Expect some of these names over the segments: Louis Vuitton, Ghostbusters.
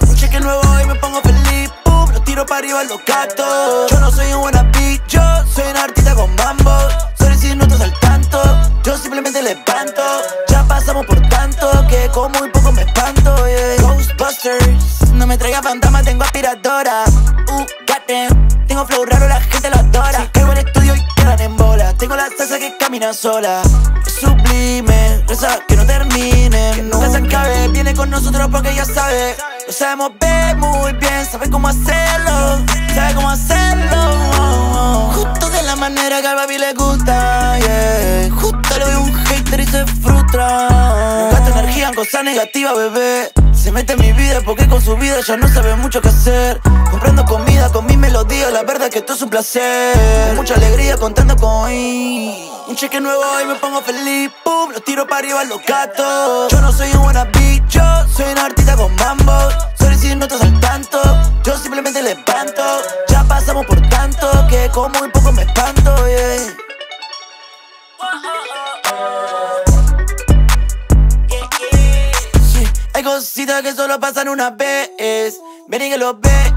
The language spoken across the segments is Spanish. Un cheque nuevo y me pongo feliz, boom, lo tiro para arriba a los gatos. Yo no soy un wannabe, yo soy un artista con mambo. Sorry si no estás al tanto, yo simplemente levanto. Ya pasamos por tanto que con muy poco me espanto, yeah. Ghostbusters, no me traigas fantasmas, tengo aspiradora. Goddamn, tengo flow raro, la gente lo adora. Si caigo al estudio y quedan en bola, tengo la salsa que camina sola. Sublime, reza que no termine, que nunca se acabe. Viene con nosotros porque ya sabe, lo sabemos ver muy bien, sabe cómo hacerlo, sabe cómo hacerlo. Justo de la manera que al baby le gusta, yeah. Justo le doy un hater y se frustra. Gasto energía en cosas negativas, bebé. Se mete en mi vida porque con su vida ya no sabe mucho qué hacer. Comprando comida con mi melodía, la verdad es que esto es un placer. Con mucha alegría contando con un cheque nuevo y me pongo feliz, boom, lo tiro para arriba a los gatos. Yo no soy un wannabe, yo soy un artista con mambo. Sorry si no estás al tanto, yo simplemente levanto. Ya pasamos por tanto que con muy poco me espanto, yeah. Hay cositas que solo pasan una vez. Ven y que lo ves,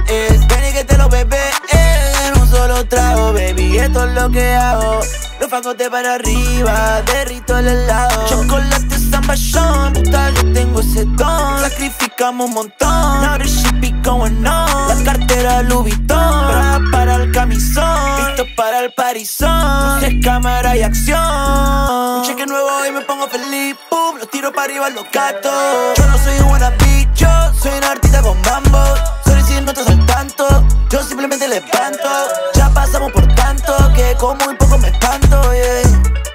ven y que te lo bebes en un solo trago, baby, esto es lo que hago. Los fangotes para arriba, derrito el helado. Chocolate, zamballón, puta, yo tengo ese don. Sacrificamos un montón, now this shit be going on. La cartera Louis Vuitton, bra para el camisón, listo para el parizón. Entonces cámara y acción. Un cheque nuevo y me pongo feliz, boom, lo tiro para arriba a los gatos. Yo no soy un wannabe, yo soy un artista con mambo. Sorry si no estás al tanto, yo simplemente levanto. Ya pasamos por tanto que con muy poco me espanto, yeah.